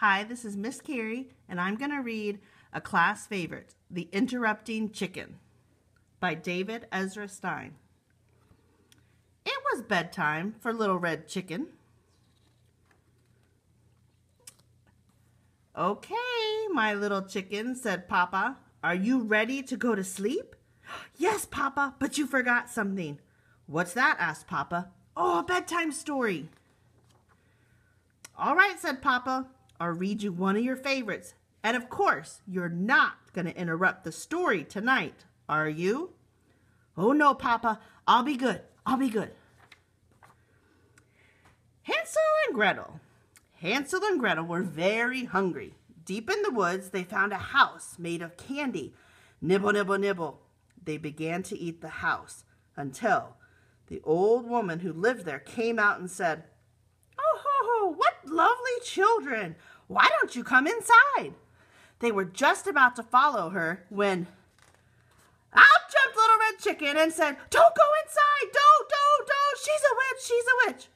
Hi, this is Miss Carrie, and I'm going to read a class favorite, The Interrupting Chicken, by David Ezra Stein. It was bedtime for Little Red Chicken. Okay, my little chicken, said Papa. Are you ready to go to sleep? Yes, Papa, but you forgot something. What's that? Asked Papa. Oh, a bedtime story. All right, said Papa. I'll read you one of your favorites. And of course, you're not going to interrupt the story tonight, are you? Oh no, Papa, I'll be good. I'll be good. Hansel and Gretel. Hansel and Gretel were very hungry. Deep in the woods, they found a house made of candy. Nibble, nibble, nibble. They began to eat the house until the old woman who lived there came out and said, "Oh, ho, ho, what lovely children! Why don't you come inside?" They were just about to follow her when out jumped Little Red Chicken and said, "Don't go inside! Don't! She's a witch! She's a witch!"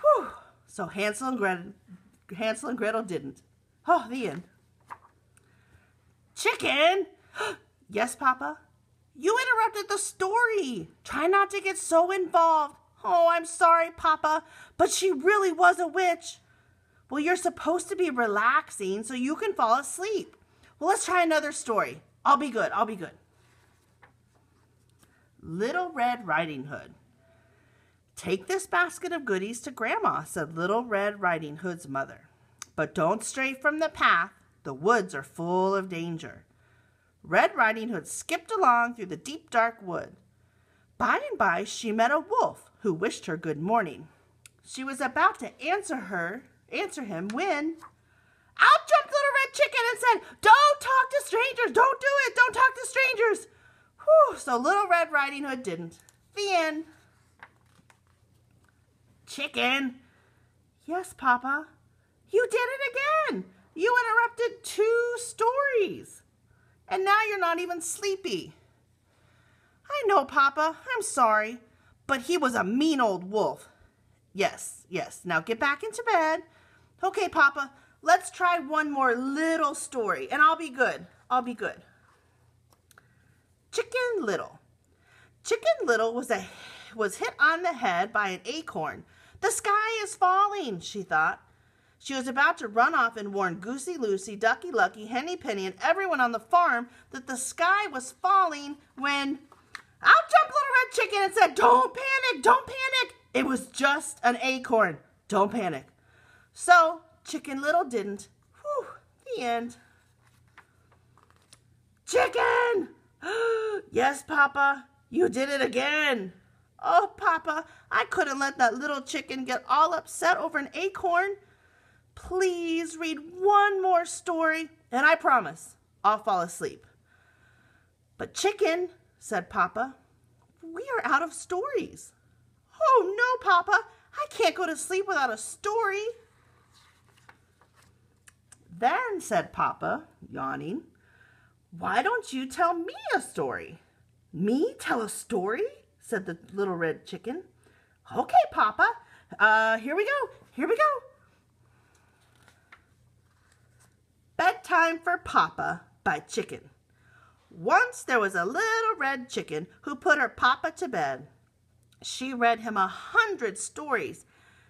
Whew. So Hansel and Gretel didn't. Oh, the end. Chicken! Yes, Papa? You interrupted the story. Try not to get so involved. Oh, I'm sorry, Papa, but she really was a witch. Well, you're supposed to be relaxing so you can fall asleep. Well, let's try another story. I'll be good. I'll be good. Little Red Riding Hood. Take this basket of goodies to Grandma, said Little Red Riding Hood's mother. But don't stray from the path. The woods are full of danger. Red Riding Hood skipped along through the deep, dark wood. By and by, she met a wolf who wished her good morning. She was about to answer him when out jumped Little Red Chicken and said, "Don't talk to strangers! Don't do it! Don't talk to strangers!" Whew, so Little Red Riding Hood didn't. The end. Chicken. Yes, Papa. You did it again. You interrupted two stories. And now you're not even sleepy. I know, Papa. I'm sorry. But he was a mean old wolf. Yes. Now get back into bed. Okay, Papa. Let's try one more little story. And I'll be good. I'll be good. Chicken Little. Chicken Little was hit on the head by an acorn. The sky is falling, she thought. She was about to run off and warn Goosey Lucy, Ducky Lucky, Henny Penny, and everyone on the farm that the sky was falling when out jumped Little Red Chicken and said, "Don't panic! Don't panic! It was just an acorn. Don't panic." So Chicken Little didn't. Whew, the end. Chicken! Yes, Papa, you did it again. Oh, Papa, I couldn't let that little chicken get all upset over an acorn. Please read one more story, and I promise I'll fall asleep. But Chicken, said Papa, we are out of stories. Oh no, Papa, I can't go to sleep without a story. Then, said Papa, yawning, why don't you tell me a story? Me tell a story? Said the Little Red Chicken. Okay, Papa, here we go. Bedtime for Papa by Chicken. Once there was a little red chicken who put her papa to bed. She read him 100 stories.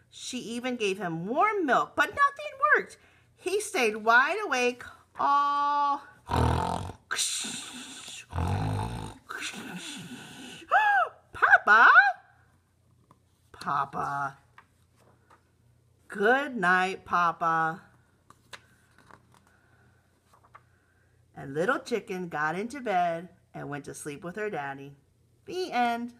She even gave him warm milk, but nothing worked. He stayed wide awake all Papa. Good night, Papa. And Little Chicken got into bed and went to sleep with her daddy. The end.